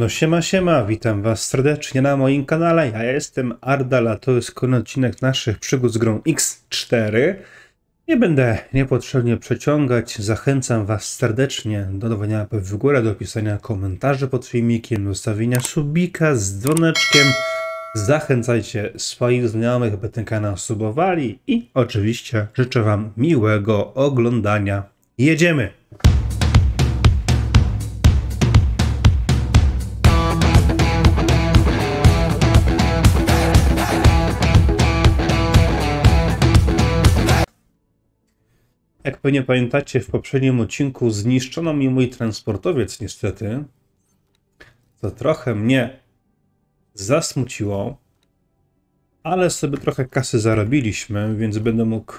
No siema, witam was serdecznie na moim kanale, ja jestem Ardal, a to jest kolejny odcinek naszych przygód z grą X4. Nie będę niepotrzebnie przeciągać, zachęcam was serdecznie do dawania łapy w górę, do pisania komentarzy pod filmikiem, do stawienia subika z dzwoneczkiem. Zachęcajcie swoich znajomych, by ten kanał subowali i oczywiście życzę wam miłego oglądania. Jedziemy! Jak pewnie pamiętacie, w poprzednim odcinku zniszczono mi mój transportowiec niestety, co trochę mnie zasmuciło, ale sobie trochę kasy zarobiliśmy, więc będę mógł,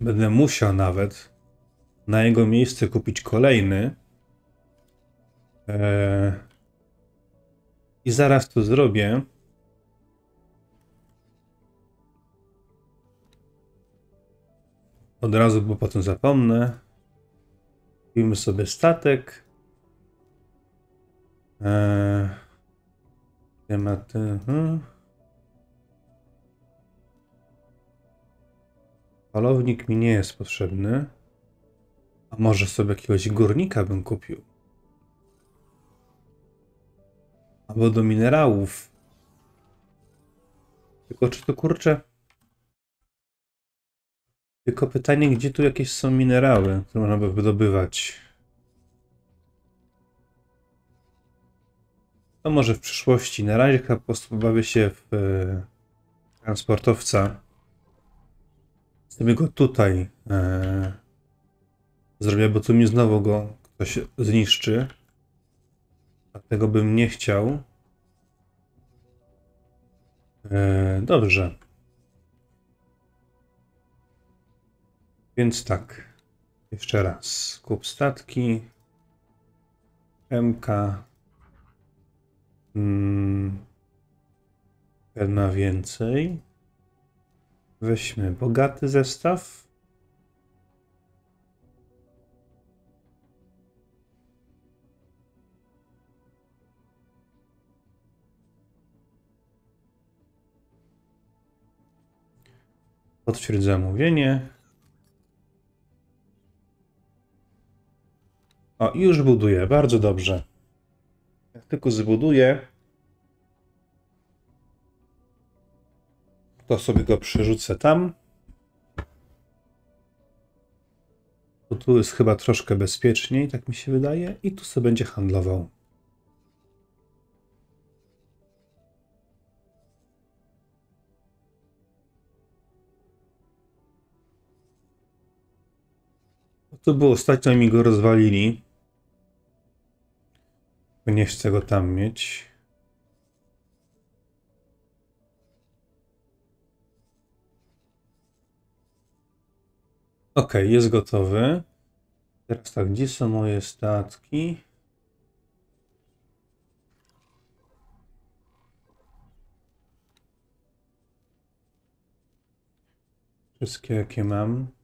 będę musiał nawet na jego miejsce kupić kolejny. I zaraz to zrobię. Od razu, bo potem zapomnę. Kupimy sobie statek. Tematy. Falownik mi nie jest potrzebny. A może sobie jakiegoś górnika bym kupił? Albo do minerałów. Tylko czy to kurczę? Tylko pytanie, gdzie tu jakieś są minerały, które można by wydobywać. To może w przyszłości. Na razie chyba po prostu bawię się w transportowca. Sobie go tutaj zrobię, bo tu mi znowu go ktoś zniszczy. Dlatego bym nie chciał. Dobrze. Więc tak, jeszcze raz, kup statki, MK, na więcej, weźmy bogaty zestaw, potwierdź zamówienie. O, już buduję, bardzo dobrze. Jak tylko zbuduję, to sobie go przerzucę tam. Bo tu jest chyba troszkę bezpieczniej, tak mi się wydaje. I tu sobie będzie handlował. To było ostatnio, mi go rozwalili. Nie chcę go tam mieć. Ok, jest gotowy. Teraz tak, gdzie są moje statki? Wszystkie jakie mam.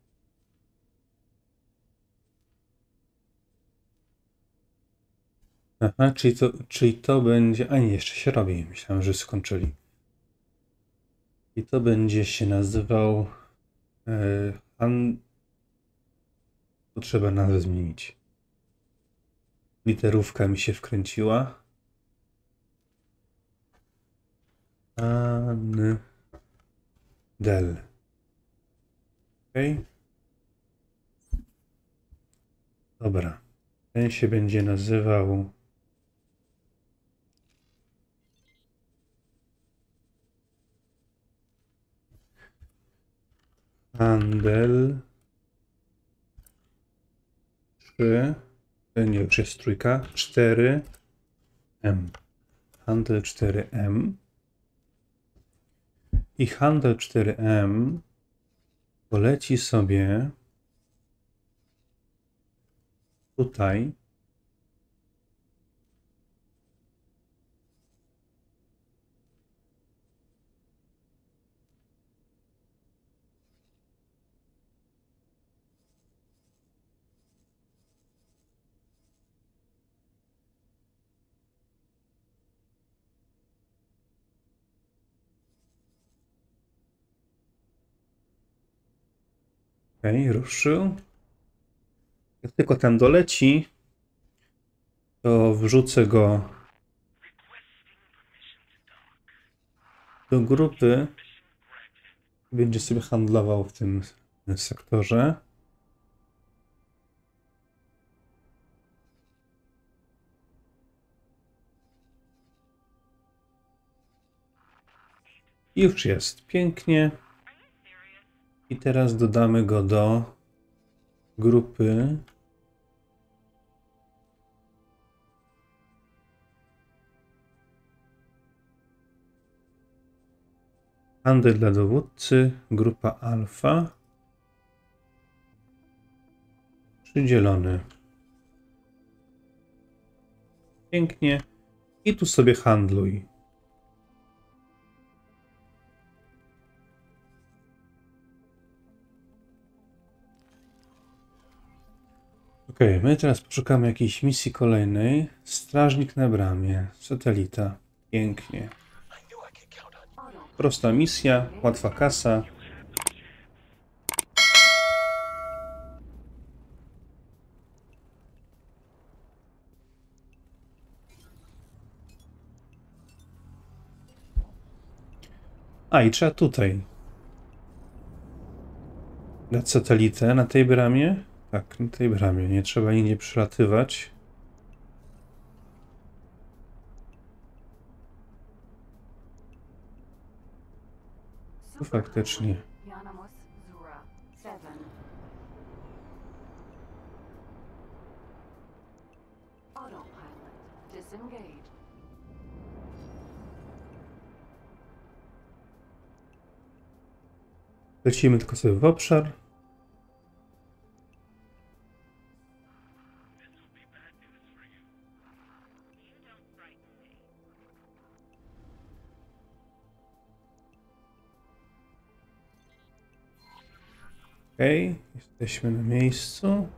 Aha, czyli to będzie... A nie, jeszcze się robi. Myślałem, że skończyli. I to będzie się nazywał... To trzeba nazwę zmienić. Literówka mi się wkręciła. Del. Okej. Okay. Dobra. Ten się będzie nazywał... Handel 3, nie, już jest trójka, 4M. Handel 4M. I handel 4M poleci sobie tutaj. Okej, ruszył. Jak tylko tam doleci, to wrzucę go do grupy. Będzie sobie handlował w tym sektorze. Już jest. Pięknie. I teraz dodamy go do grupy. Handel dla dowódcy, grupa alfa. Przydzielony. Pięknie. I tu sobie handluj. Okej, my teraz poszukamy jakiejś misji kolejnej. Strażnik na bramie, satelita. Pięknie. Prosta misja, łatwa kasa. A i trzeba tutaj dać satelitę na tej bramie. Tak, na tej bramie. Nie trzeba nigdzie przelatywać. Tu faktycznie. Yanamos Zurath 7. Autopilot disengaged. Lecimy tylko sobie w obszar. Okej, jesteśmy na miejscu.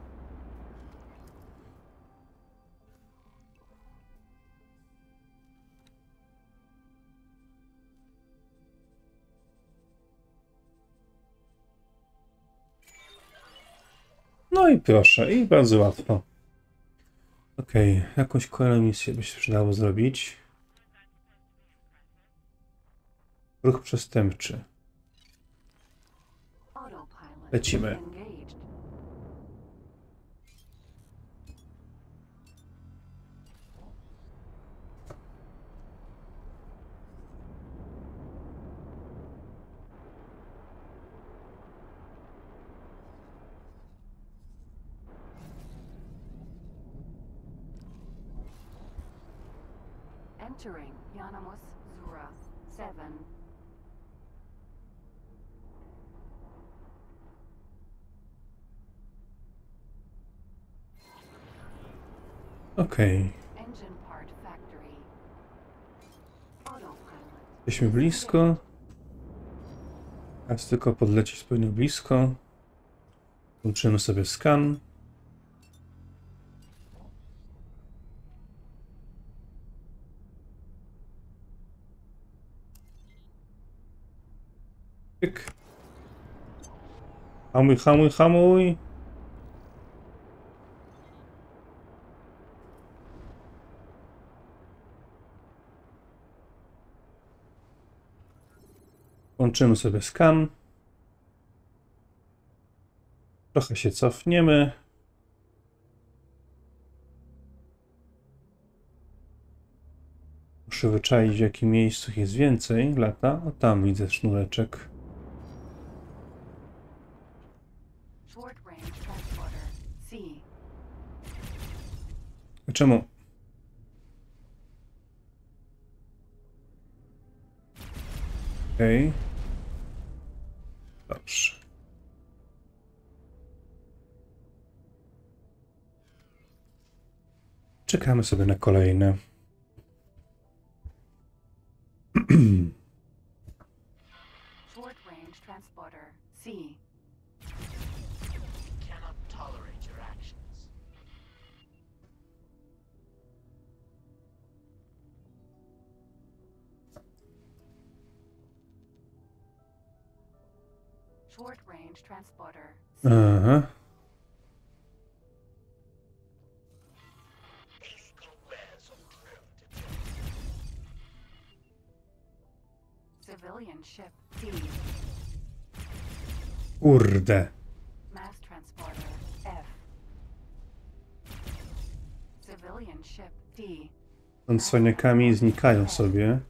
No i proszę, i bardzo łatwo. Okej, jakąś kolejną misję by się przydało zrobić. Ruch przestępczy. Lecimy. Entering Yanamos Zurath 7. Okej. Jesteśmy blisko. Teraz tylko podlecieć zupełnie blisko. Włączymy sobie skan. Pyk. Hamuj, hamuj, hamuj. Włączymy sobie skan. Trochę się cofniemy. Muszę wyczaić, w jakim miejscu jest więcej lata. O, tam widzę sznureczek. Czemu? Okej. Dobrze. Czekamy sobie na kolejne. Short range transporter C. Cannot tolerate your actions. Short range transporter. Uh-huh. Civilian ship D. Kurde. Mass transporter F. Civilian ship D. On soniakami znikają sobie.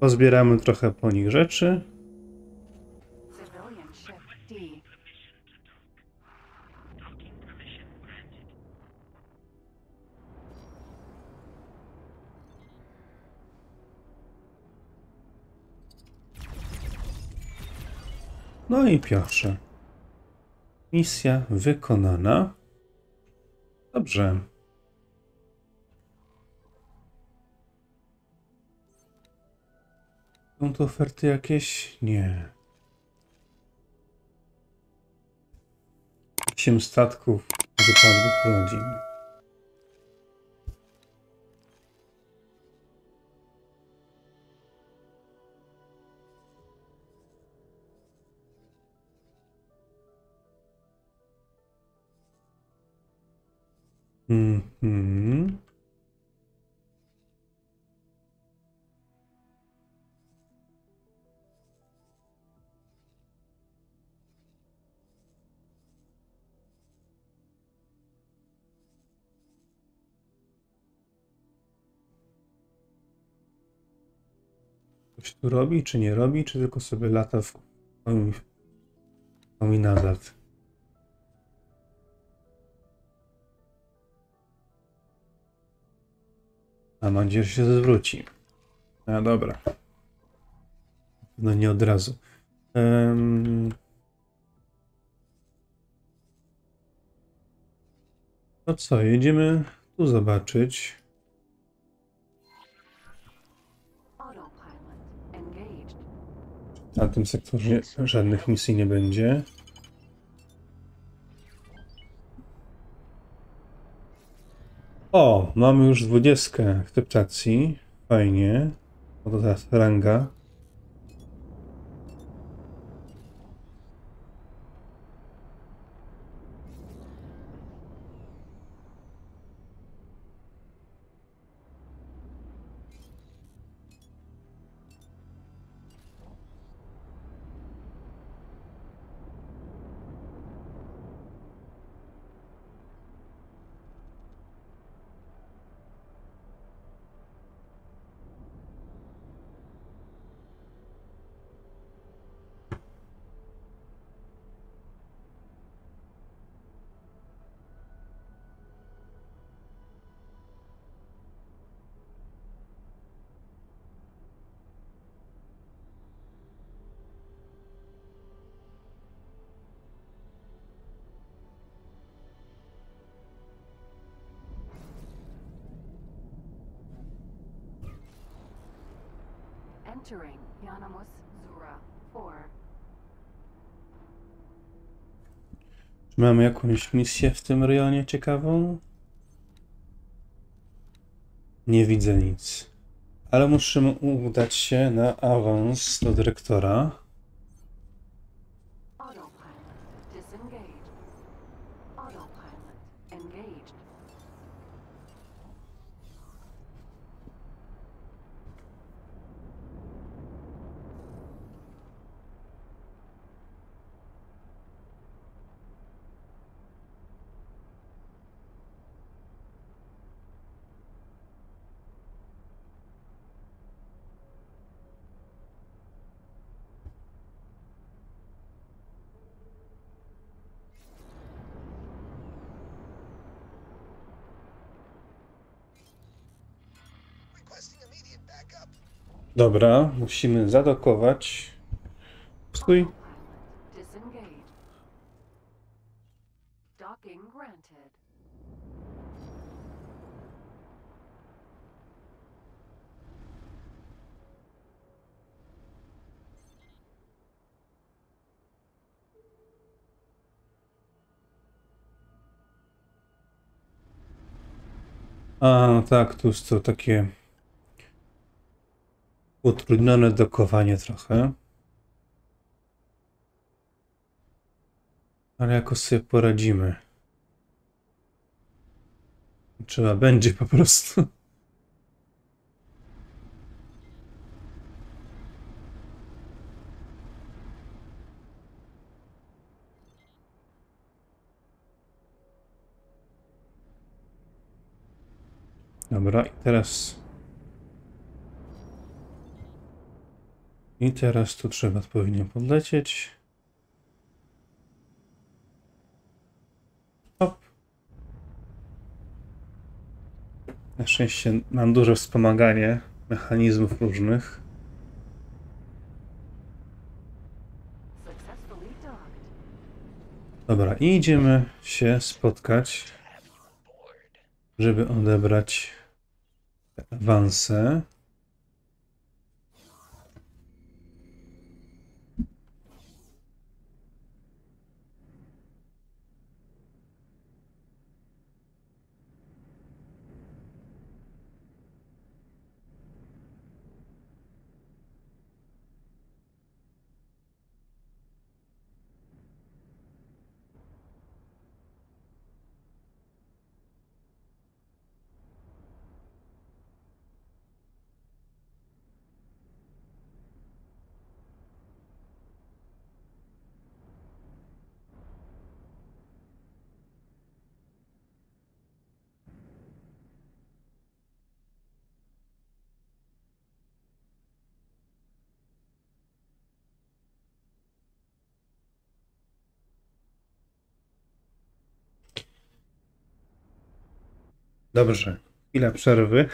Pozbieramy trochę po nich rzeczy. No i pierwsza misja wykonana. Dobrze. Są to oferty jakieś? Nie. 8 statków wypadłych rodzin. Coś tu robi, czy nie robi, czy tylko sobie lata w i nazad. A mam nadzieję, że się zwróci. A dobra. No nie od razu. No co, jedziemy tu zobaczyć. Na tym sektorze żadnych misji nie będzie. O, mamy już 20 akceptacji. Fajnie. Bo to teraz ranga. Entering Yanamos Zura 4. Czy mamy jakąś misję w tym rejonie ciekawą? Nie widzę nic. Ale musimy udać się na awans do dyrektora. Dobra, musimy zadokować. Stój. A no tak, tu jest to takie utrudnione dokowanie trochę. Ale jakoś sobie poradzimy. Trzeba będzie po prostu. Dobra, i teraz tu trzeba odpowiednio podlecieć. Hop. Na szczęście mam duże wspomaganie mechanizmów różnych. Dobra, i idziemy się spotkać, żeby odebrać awanse. Dobrze, chwila przerwy.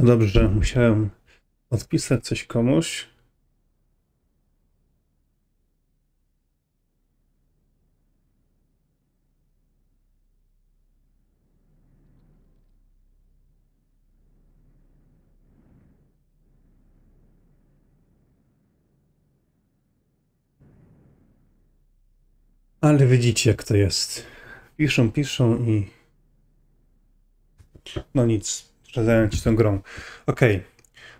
No dobrze, musiałem odpisać coś komuś. Ale widzicie, jak to jest. Piszą i... No nic. Przedając ci tą grą. Ok,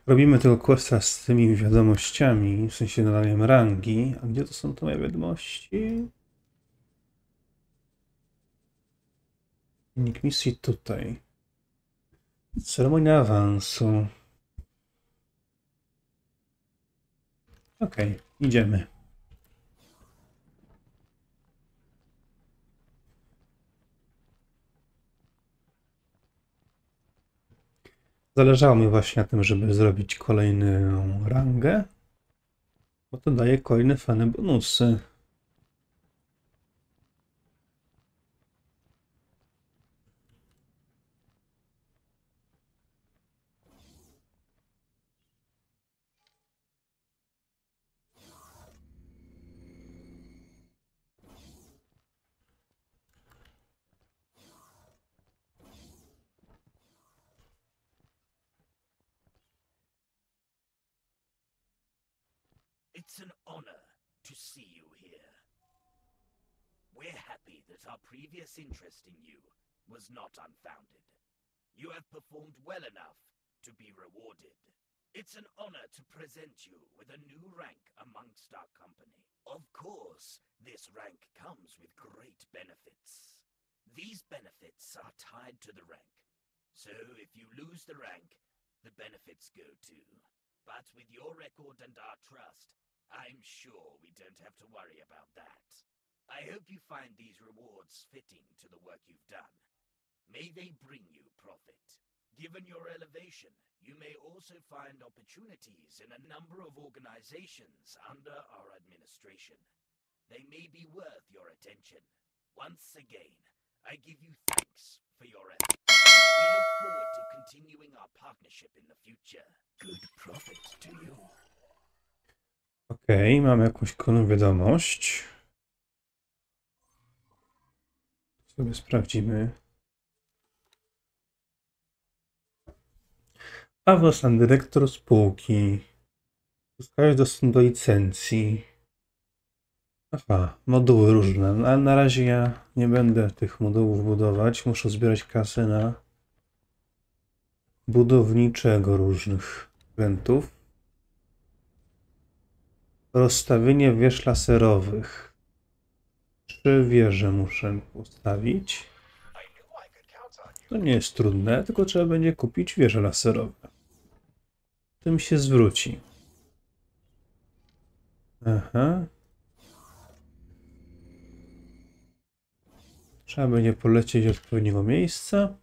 robimy tego questa z tymi wiadomościami, w sensie dodaniem rangi. A gdzie to są te moje wiadomości? Wynik misji tutaj. Ceremonia awansu. Ok, idziemy. Zależało mi właśnie na tym, żeby zrobić kolejną rangę, bo to daje kolejne fajne bonusy. It's an honor to see you here. We're happy that our previous interest in you was not unfounded. You have performed well enough to be rewarded. It's an honor to present you with a new rank amongst our company. Of course, this rank comes with great benefits. These benefits are tied to the rank, so if you lose the rank, the benefits go too. But with your record and our trust, I'm sure we don't have to worry about that. I hope you find these rewards fitting to the work you've done. May they bring you profit. Given your elevation, you may also find opportunities in a number of organizations under our administration. They may be worth your attention. Once again, I give you thanks for your efforts. We look forward to continuing our partnership in the future. Good profit to you. Okej, mamy jakąś kolejną wiadomość. Sobie sprawdzimy. Paweł, sam dyrektor spółki. Uzyskałeś dostęp do licencji. Aha, moduły różne. Ale na razie ja nie będę tych modułów budować. Muszę zbierać kasę na budowniczego różnych eventów. Rozstawienie wież laserowych. 3 wieże muszę postawić. To nie jest trudne, tylko trzeba będzie kupić wieże laserowe. Tym się zwróci. Aha. Trzeba będzie polecieć do odpowiedniego miejsca.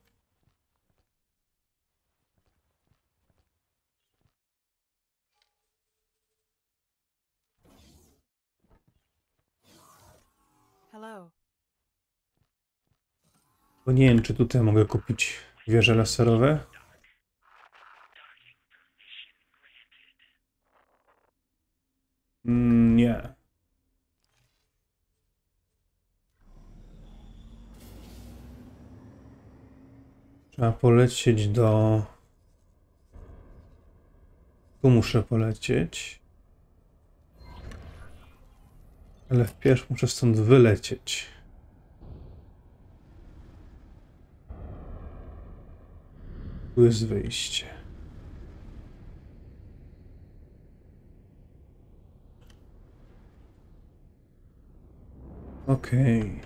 Bo nie wiem, czy tutaj mogę kupić wieże laserowe. Nie. Trzeba polecieć do... Tu muszę polecieć. Ale wpierw muszę stąd wylecieć. Tu jest wyjście. Okej.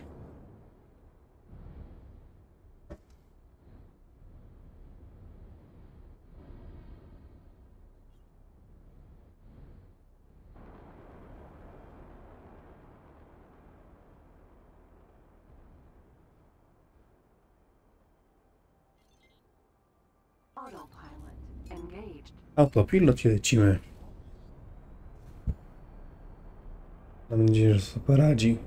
Autopilot i lecimy. Mam nadzieję, że sobie poradzi.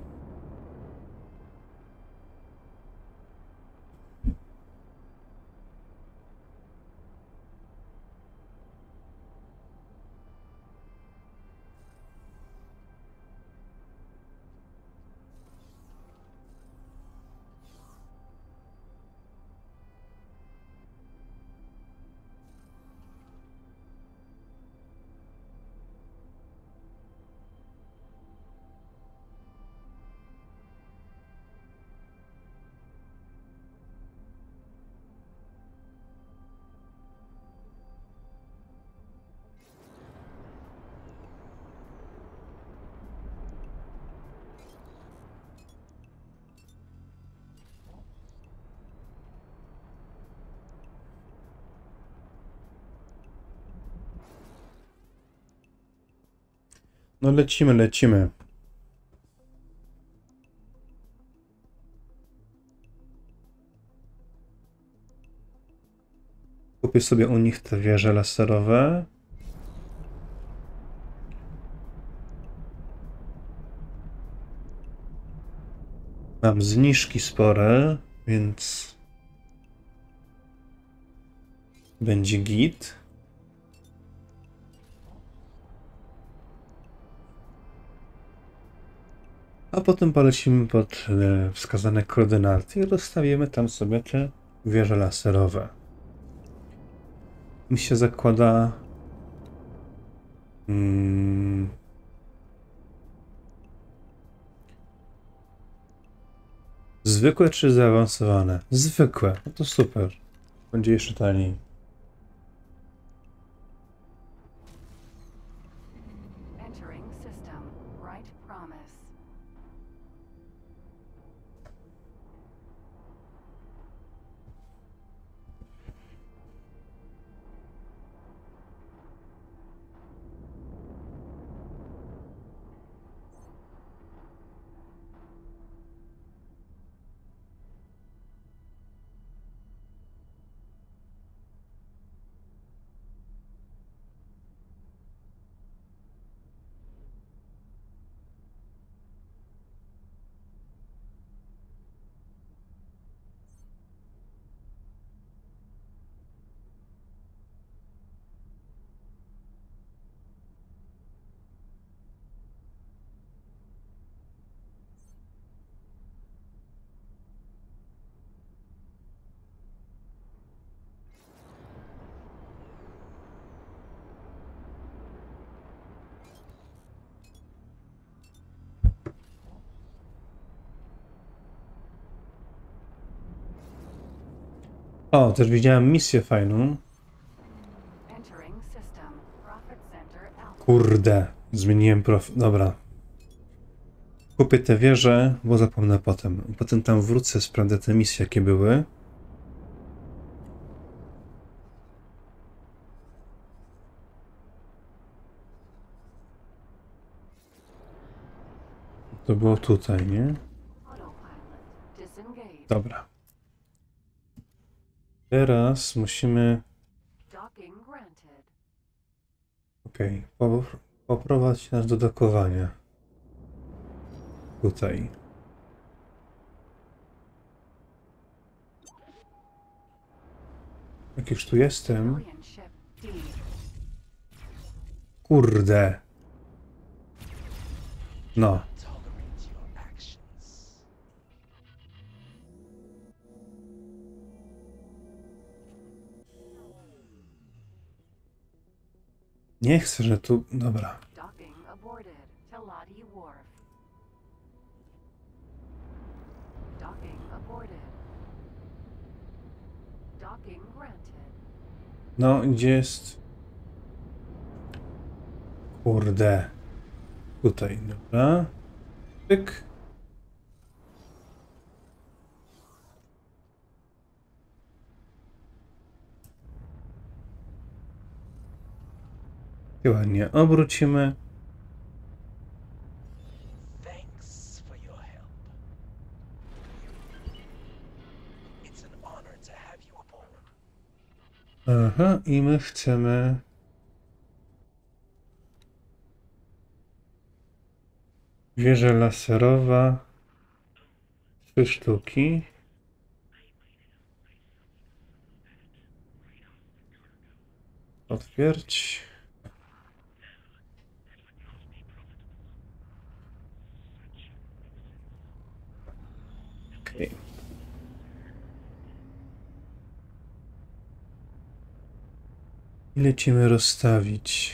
No lecimy, lecimy. Kupię sobie u nich te wieże laserowe. Mam zniżki spore, więc będzie git. A potem polecimy pod wskazane koordynaty i rozstawimy tam sobie te wieże laserowe. Mi się zakłada Zwykłe czy zaawansowane? Zwykłe. No to super. Będzie jeszcze taniej. O, też widziałem misję fajną. Kurde, zmieniłem profil. Dobra. Kupię tę wieżę, bo zapomnę potem. Potem tam wrócę, sprawdzę te misje, jakie były. To było tutaj, nie? Dobra. Teraz musimy... Okej, poprowadź nas do dokowania. Tutaj. Jak już tu jestem... Kurde! No. Nie chcę, że tu... Dobra. No, gdzie jest... Kurde. Tutaj, dobra. Pyk. I ładnie obrócimy. Aha, i my chcemy... Wieża laserowa. 3 sztuki. Otwierć. I lecimy rozstawić.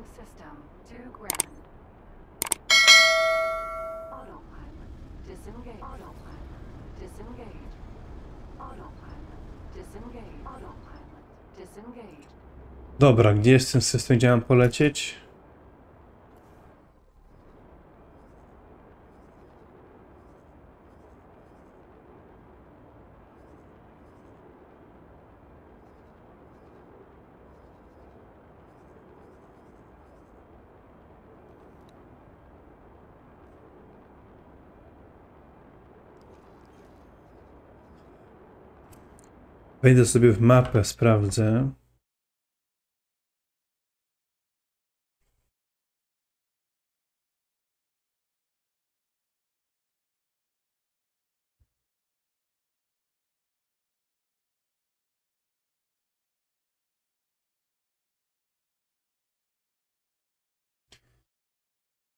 Operating system, Stu Grand. Autopilot, disengage. Autopilot, disengage. Autopilot, disengage. Autopilot, disengage. Dobra, gdzie jest ten system, gdzie mam polecieć? Wejdę sobie w mapę, sprawdzę.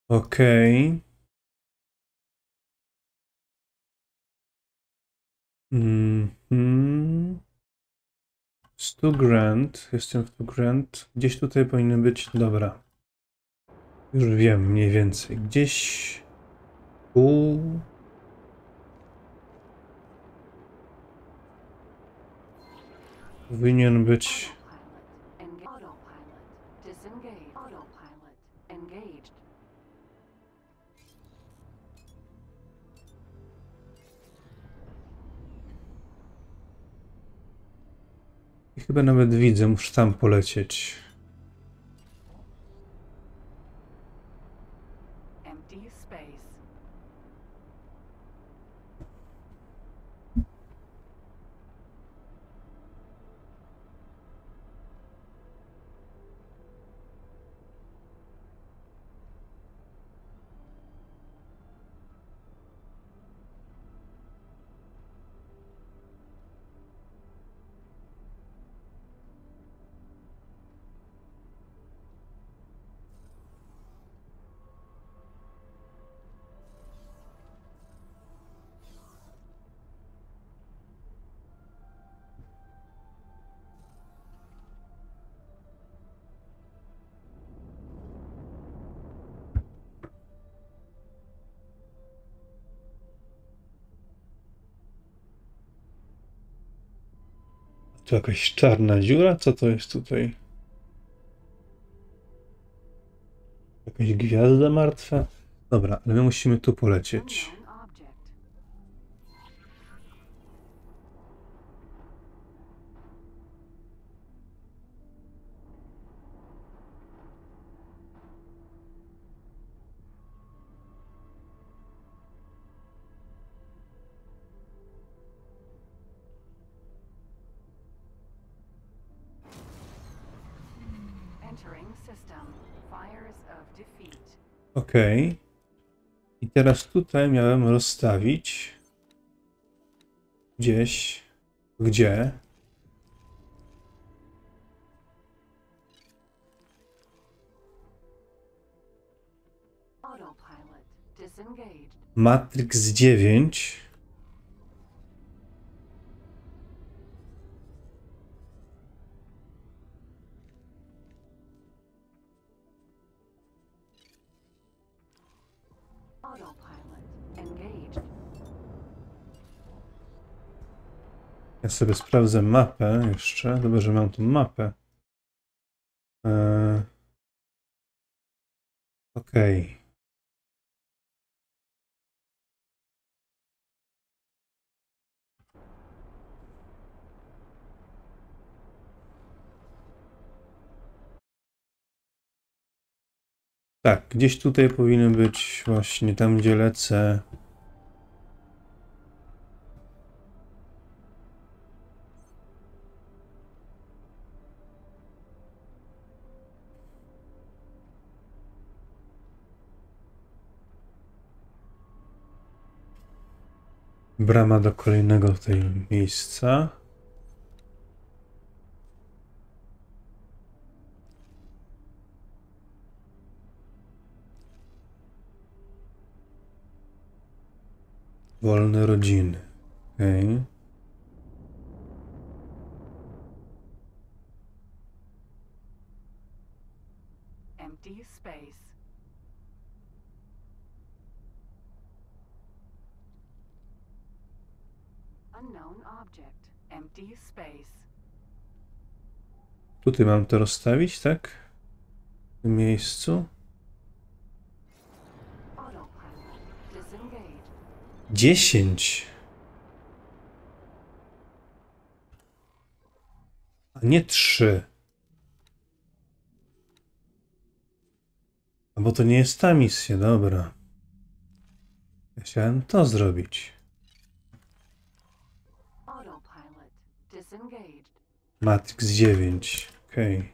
Okej. Stu Grand, jestem w Stu Grand. Gdzieś tutaj powinny być, dobra. Już wiem mniej więcej. Gdzieś tu. Powinien być. Chyba nawet widzę, muszę tam polecieć. To jakaś czarna dziura? Co to jest tutaj? Jakaś gwiazda martwa? Dobra, ale my musimy tu polecieć. Okej. I teraz tutaj miałem rozstawić gdzieś, gdzie? Matrix 9. Ja sobie sprawdzę mapę jeszcze. Dobrze, że mam tu mapę. Okej. Tak, gdzieś tutaj powinny być właśnie tam, gdzie lecę. Brama do kolejnego tutaj miejsca. Wolne rodziny. Okej. empty space. Unknown object. Empty space. Tutaj mam to rozstawić, tak? W tym miejscu. Autopilot disengaged. 10. A nie 3. A bo to nie jest ta misja, dobra. Ja chciałem to zrobić. Matrix 9, okej.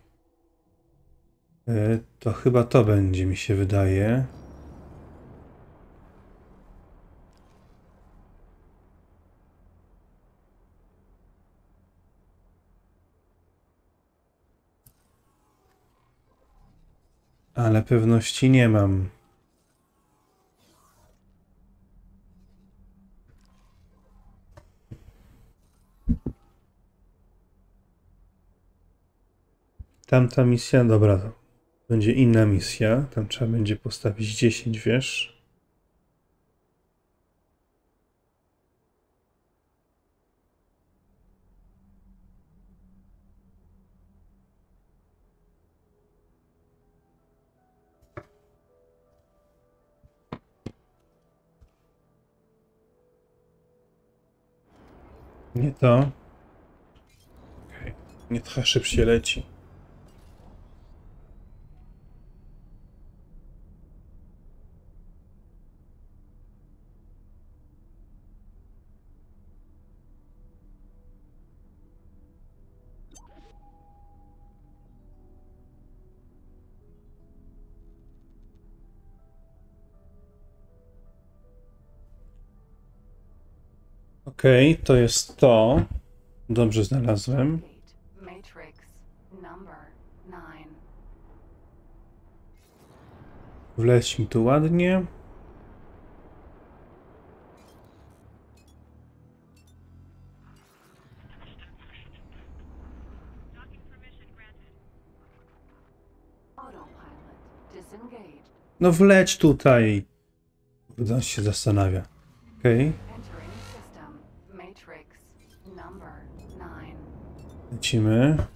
To chyba to będzie, mi się wydaje. Ale pewności nie mam. Tamta misja, dobra, to będzie inna misja. Tam trzeba będzie postawić 10 wież. Nie to. Okej, nie trochę szybciej leci. Okej, to jest to. Dobrze znalazłem. Wleć mi tu ładnie. No wleć tutaj. On się zastanawia. Okej. Lecimy.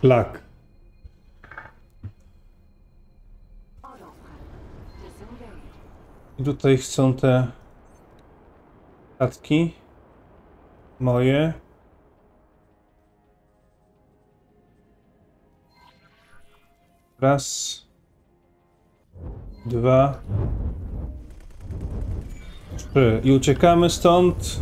Szlak. I tutaj chcą te klatki moje. Raz, dwa, trzy. I uciekamy stąd.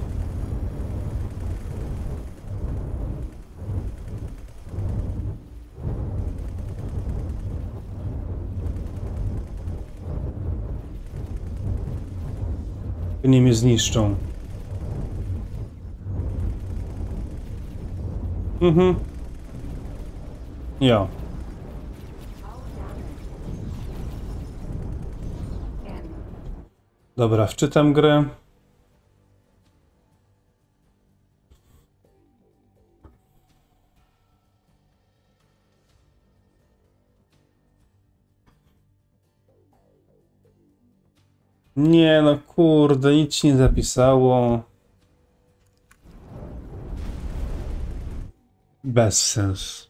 Nie mnie zniszczą. Mhm. Ja. Dobra, wczytam grę. Nie, no kurde, nic nie zapisało. Bez sensu.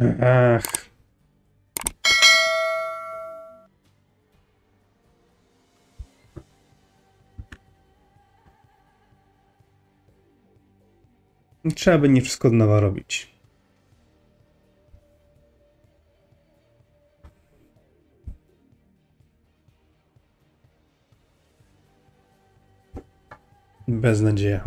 Ach. Trzeba by nie wszystko od nowa robić. Beznadzieja.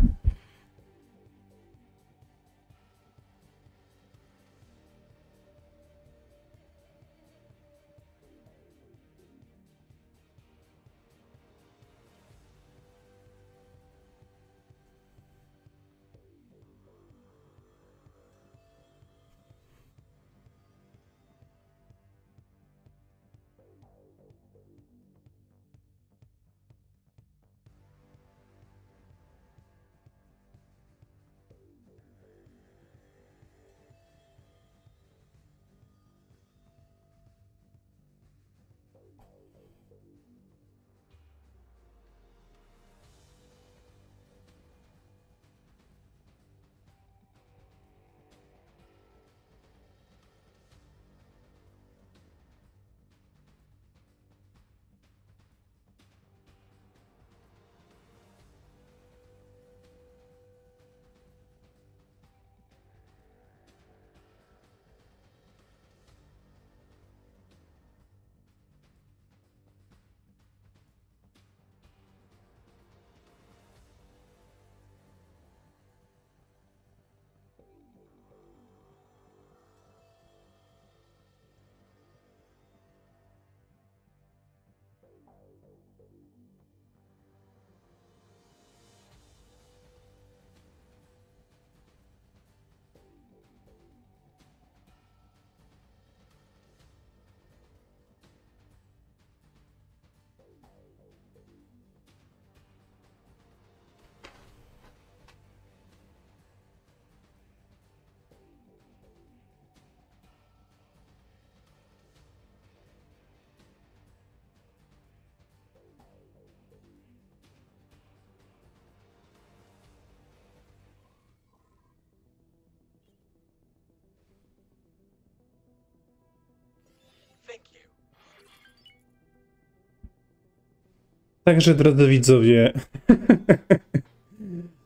Także, drodzy widzowie,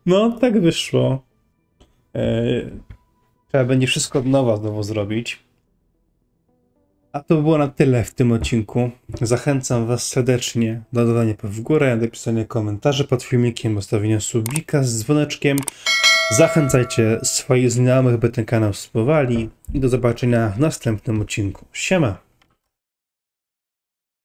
no tak wyszło. Trzeba będzie wszystko od nowa znowu zrobić. A to było na tyle w tym odcinku. Zachęcam was serdecznie do dodawania w górę, do pisania komentarzy pod filmikiem, zostawienia subika z dzwoneczkiem. Zachęcajcie swoich znajomych, by ten kanał wspomowali. I do zobaczenia w następnym odcinku. Siema!